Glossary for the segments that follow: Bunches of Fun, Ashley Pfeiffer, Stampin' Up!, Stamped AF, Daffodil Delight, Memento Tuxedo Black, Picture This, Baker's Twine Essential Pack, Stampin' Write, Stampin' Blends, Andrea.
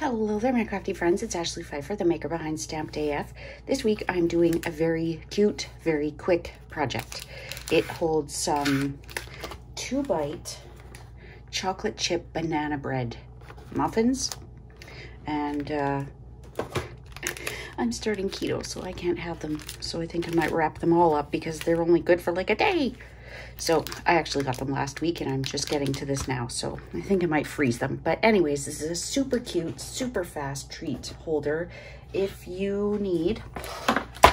Hello there, my crafty friends. It's Ashley Pfeiffer, the maker behind Stamped AF. This week I'm doing a very cute, very quick project. It holds some 2-bite chocolate chip banana bread muffins. And I'm starting keto, so I can't have them. So I think I might wrap them all up because they're only good for like a day. So I actually got them last week and I'm just getting to this now, so I think I might freeze them. But anyways, this is a super cute, super fast treat holder. If you need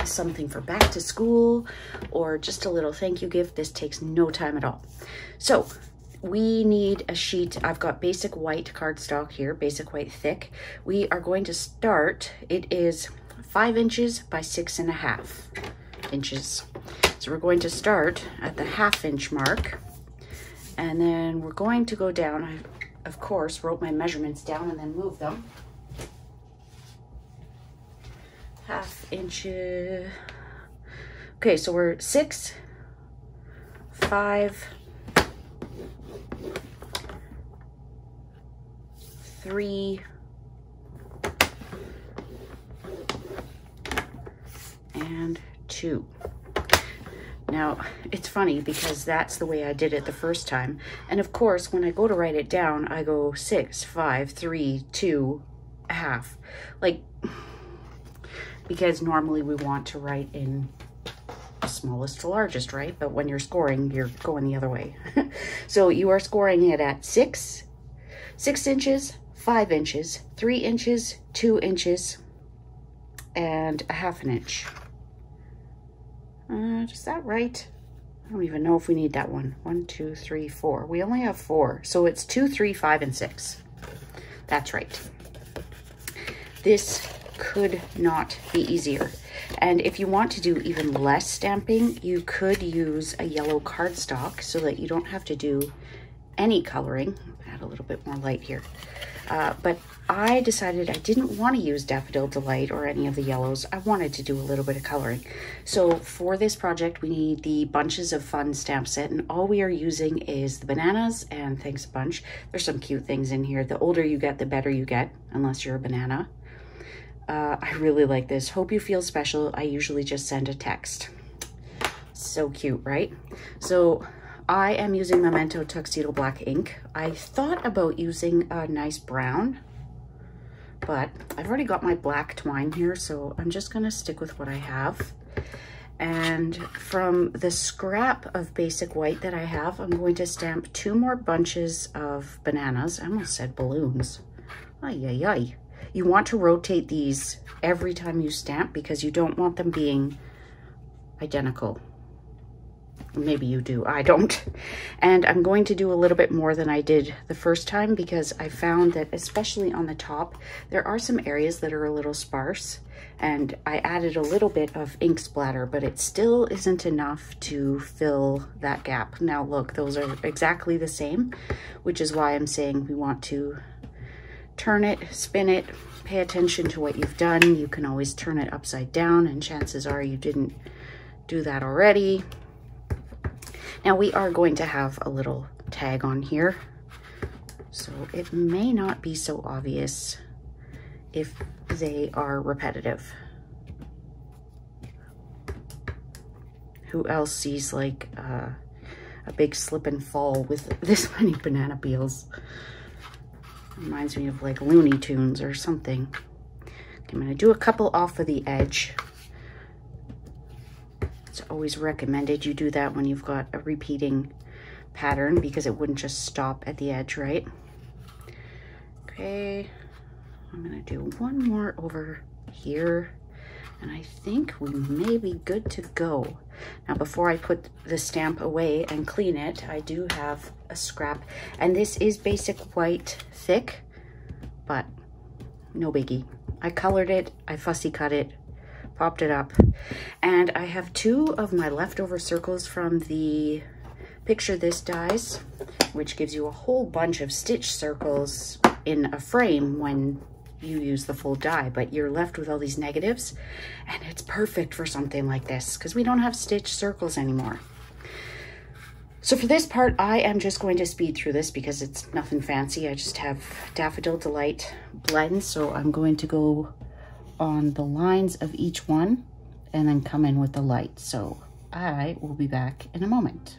something for back to school or just a little thank you gift, this takes no time at all. So we need a sheet. I've got basic white cardstock here, basic white thick. We are going to start, it is 5 inches by 6.5 inches. So we're going to start at the 1/2 inch mark, and then we're going to go down. I, of course, wrote my measurements down and then moved them. 1/2 inch. Okay, so we're 6, 5, 3, and 2. Now, it's funny because that's the way I did it the first time. And of course, when I go to write it down, I go 6, 5, 3, 2, 1/2. Like, because normally we want to write in smallest to largest, right? But when you're scoring, you're going the other way. So you are scoring it at 6 inches, 5 inches, 3 inches, 2 inches, and 1/2 inch. Is that right? I don't even know if we need that one. 1, 2, 3, 4. We only have 4. So it's 2, 3, 5, and 6. That's right. This could not be easier. And if you want to do even less stamping, you could use a yellow cardstock so that you don't have to do any coloring. Add a little bit more light here. But I decided I didn't want to use Daffodil Delight or any of the yellows. I wanted to do a little bit of coloring. So for this project, we need the Bunches of Fun stamp set, and all we are using is the bananas and thanks a bunch. There's some cute things in here. The older you get, the better you get, unless you're a banana. I really like this. Hope you feel special. I usually just send a text. So cute, right? So I am using Memento Tuxedo Black ink. I thought about using a nice brown, but I've already got my black twine here, so I'm just gonna stick with what I have. And from the scrap of basic white that I have, I'm going to stamp 2 more bunches of bananas. I almost said balloons. Ay, ay, ay. You want to rotate these every time you stamp because you don't want them being identical. Maybe you do, I don't. And I'm going to do a little bit more than I did the first time because I found that especially on the top, there are some areas that are a little sparse, and I added a little bit of ink splatter, but it still isn't enough to fill that gap. Now look, those are exactly the same, which is why I'm saying we want to turn it, spin it, pay attention to what you've done. You can always turn it upside down, and chances are you didn't do that already. Now we are going to have a little tag on here, so it may not be so obvious if they are repetitive. Who else sees like a big slip and fall with this many banana peels? Reminds me of like Looney Tunes or something. I'm gonna do a couple off of the edge. It's always recommended you do that when you've got a repeating pattern because it wouldn't just stop at the edge, right? Okay, I'm gonna do one more over here, and I think we may be good to go. Now, before I put the stamp away and clean it, I do have a scrap, and this is basic white thick, but no biggie. I colored it, I fussy cut it, popped it up, and I have 2 of my leftover circles from the Picture This dies, which gives you a whole bunch of stitch circles in a frame when you use the full die, but you're left with all these negatives, and it's perfect for something like this because we don't have stitch circles anymore. So for this part, I am just going to speed through this because it's nothing fancy. I just have Daffodil Delight blends. So I'm going to go on the lines of each one and then come in with the light. So I will be back in a moment.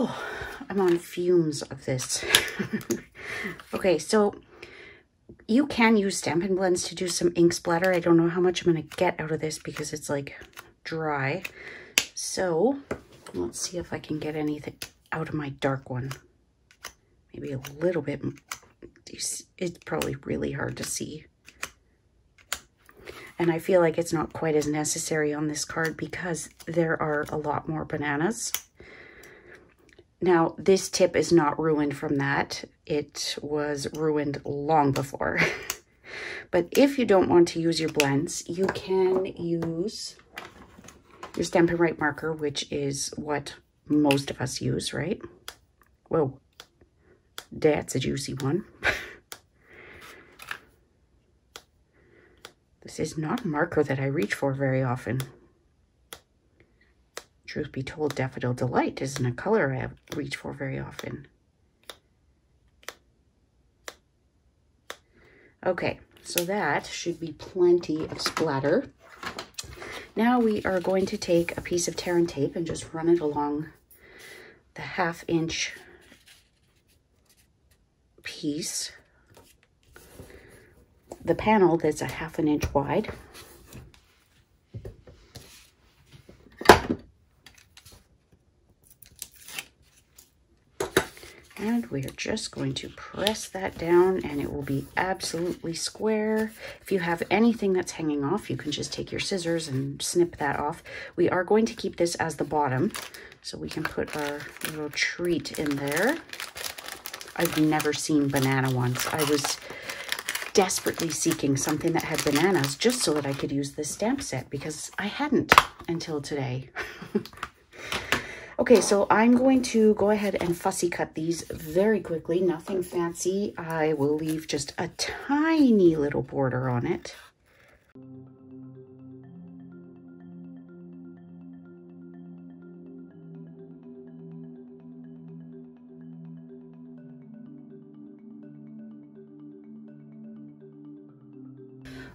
Oh, I'm on fumes of this. Okay, so you can use Stampin' Blends to do some ink splatter. I don't know how much I'm going to get out of this because it's like dry. So let's see if I can get anything out of my dark one. Maybe a little bit. It's probably really hard to see. And I feel like it's not quite as necessary on this card because there are a lot more bananas. Now, this tip is not ruined from that. It was ruined long before. But if you don't want to use your blends, you can use your Stampin' Write marker, which is what most of us use, right? Whoa, that's a juicy one. This is not a marker that I reach for very often. Truth be told, Daffodil Delight isn't a color I reach for very often. Okay, so that should be plenty of splatter. Now we are going to take a piece of tear and tape and just run it along the half-inch piece, the panel that's a half an inch wide. And we are just going to press that down and it will be absolutely square. If you have anything that's hanging off, you can just take your scissors and snip that off. We are going to keep this as the bottom so we can put our little treat in there. I've never seen banana ones. I was desperately seeking something that had bananas just so that I could use this stamp set because I hadn't until today. Okay, so I'm going to go ahead and fussy cut these very quickly. Nothing fancy. I will leave just a tiny little border on it.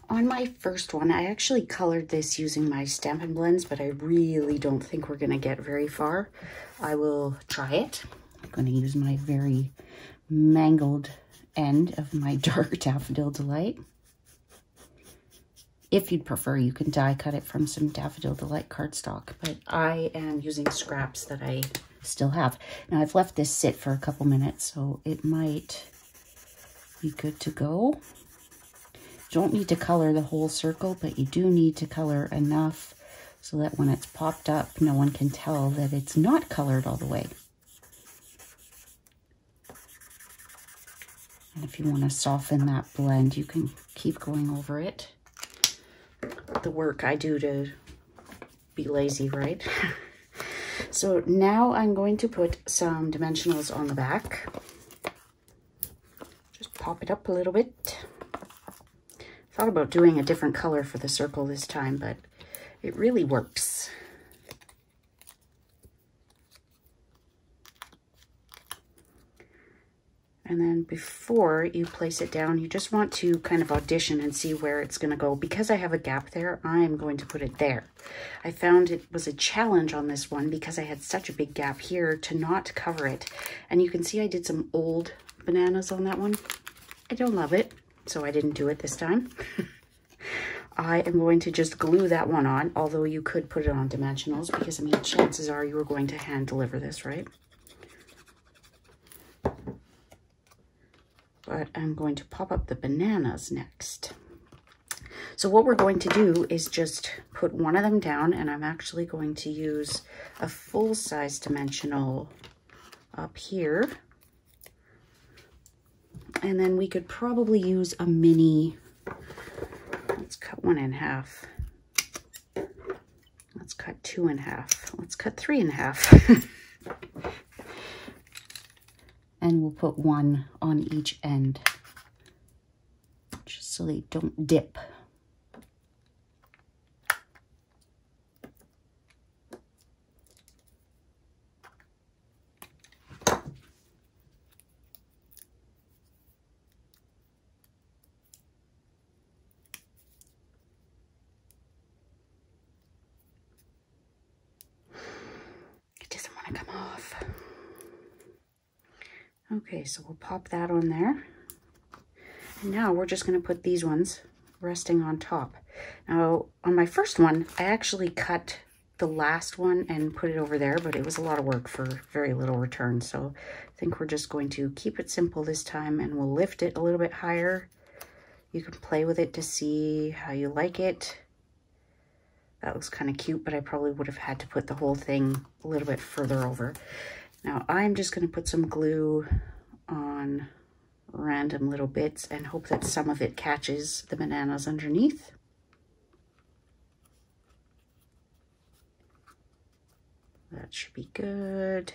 On my first one, I actually colored this using my Stampin' Blends, but I really don't think we're going to get very far. I will try it. I'm going to use my very mangled end of my dark Daffodil Delight. If you'd prefer, you can die cut it from some Daffodil Delight cardstock, but I am using scraps that I still have. Now, I've left this sit for a couple minutes, so it might be good to go. Don't need to color the whole circle, but you do need to color enough so that when it's popped up, no one can tell that it's not colored all the way. And if you want to soften that blend, you can keep going over it. The work I do to be lazy, right? So now I'm going to put some dimensionals on the back. Just pop it up a little bit. Thought about doing a different color for the circle this time, but it really works. And then before you place it down, you just want to kind of audition and see where it's going to go. Because I have a gap there, I'm going to put it there. I found it was a challenge on this one because I had such a big gap here to not cover it. And you can see I did some old bananas on that one. I don't love it. So I didn't do it this time. I am going to just glue that one on, although you could put it on dimensionals because, I mean, chances are you were going to hand deliver this, right? But I'm going to pop up the bananas next. So what we're going to do is just put one of them down, and I'm actually going to use a full-size dimensional up here. And then we could probably use a mini. Let's cut one in half. Let's cut two in half. Let's cut three in half. And we'll put one on each end, just so they don't dip. Okay, so we'll pop that on there. And now we're just going to put these ones resting on top. Now, on my first one, I actually cut the last one and put it over there, but it was a lot of work for very little return. So I think we're just going to keep it simple this time, and we'll lift it a little bit higher. You can play with it to see how you like it. That looks kind of cute, but I probably would have had to put the whole thing a little bit further over. Now I'm just going to put some glue on random little bits and hope that some of it catches the bananas underneath. That should be good.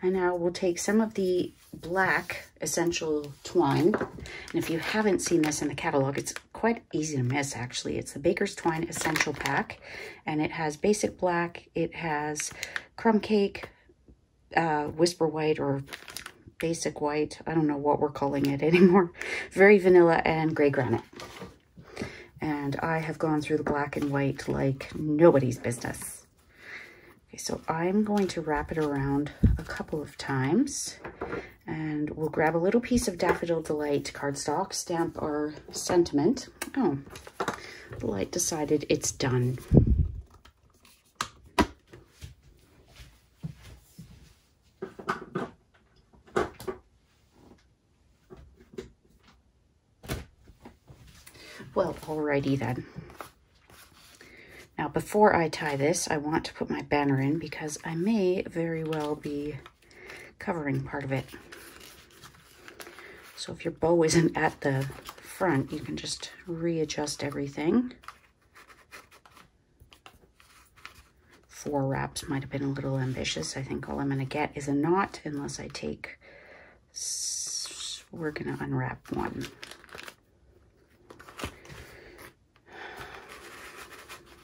And now we'll take some of the black essential twine. And if you haven't seen this in the catalog, it's quite easy to miss actually. It's the Baker's Twine Essential Pack, and it has basic black, it has crumb cake, whisper white or basic white, I don't know what we're calling it anymore, very vanilla, and gray granite. And I have gone through the black and white like nobody's business. Okay, so I'm going to wrap it around a couple of times, and we'll grab a little piece of Daffodil Delight cardstock, stamp our sentiment. Oh, the light decided it's done. Well, alrighty then. Now, before I tie this, I want to put my banner in because I may very well be covering part of it. So if your bow isn't at the front, you can just readjust everything. 4 wraps might have been a little ambitious. I think all I'm going to get is a knot unless I take... We're going to unwrap one.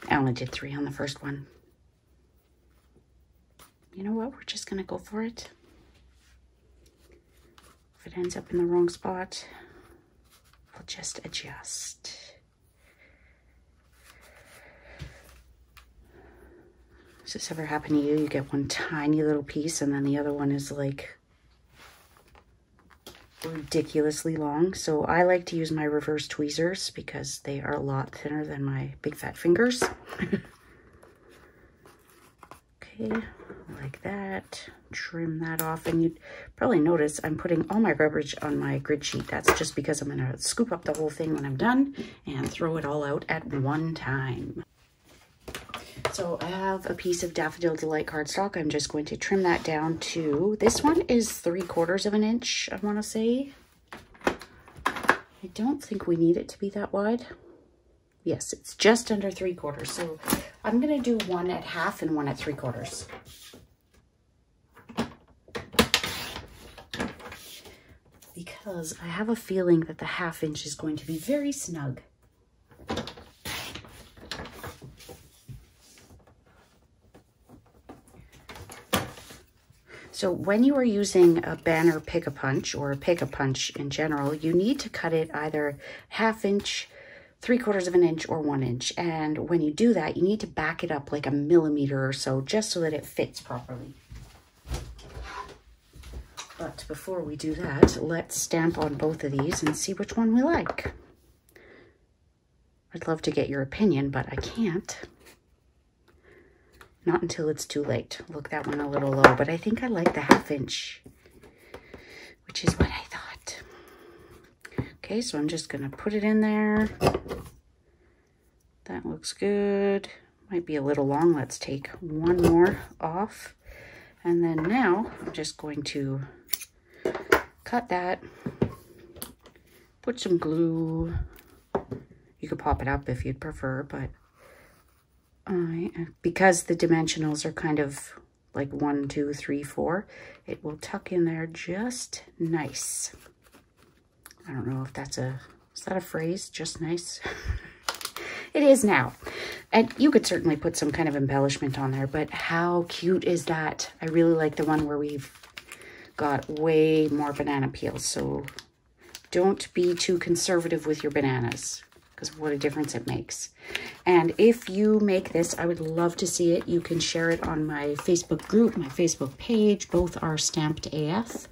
I only did 3 on the first one. You know what? We're just going to go for it. If it ends up in the wrong spot, we'll just adjust. Does this ever happen to you? You get one tiny little piece and then the other one is like ridiculously long. So I like to use my reverse tweezers because they are a lot thinner than my big fat fingers. Okay, like that. Trim that off, and you'd probably notice I'm putting all my rubberage on my grid sheet. That's just because I'm going to scoop up the whole thing when I'm done and throw it all out at one time. So I have a piece of Daffodil Delight cardstock. I'm just going to trim that down to, this one is 3/4 of an inch, I want to say. I don't think we need it to be that wide. Yes, it's just under 3/4. So I'm going to do one at half and one at 3/4. Because I have a feeling that the half inch is going to be very snug. So when you are using a banner pick-a-punch or a pick-a-punch in general, you need to cut it either 1/2 inch, 3/4 of an inch, or 1 inch. And when you do that, you need to back it up like a millimeter or so, just so that it fits properly. But before we do that, let's stamp on both of these and see which one we like. I'd love to get your opinion, but I can't. Not until it's too late. Look, that one a little low, but I think I like the 1/2 inch, which is what I thought. Okay, so I'm just gonna put it in there. looks good. Might be a little long. Let's take one more off. And then now I'm just going to cut that, put some glue. You could pop it up if you'd prefer, but because the dimensionals are kind of like 1, 2, 3, 4, it will tuck in there just nice. I don't know if that's a, is that a phrase? Just nice? It is now. And you could certainly put some kind of embellishment on there, but how cute is that? I really like the one where we've got way more banana peels. So don't be too conservative with your bananas, because what a difference it makes. And if you make this, I would love to see it. You can share it on my Facebook group, my Facebook page. Both are Stamped AF.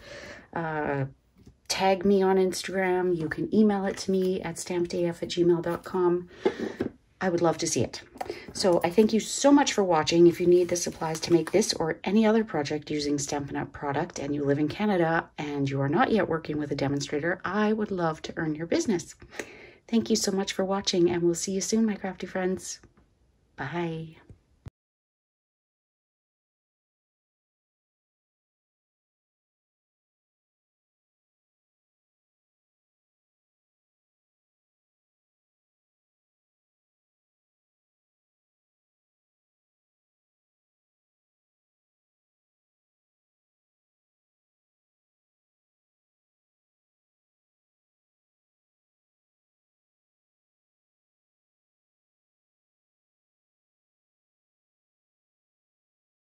Tag me on Instagram. You can email it to me at stampedaf@gmail.com. I would love to see it. So I thank you so much for watching. If you need the supplies to make this or any other project using Stampin' Up! Product and you live in Canada and you are not yet working with a demonstrator, I would love to earn your business. Thank you so much for watching, and we'll see you soon, my crafty friends. Bye.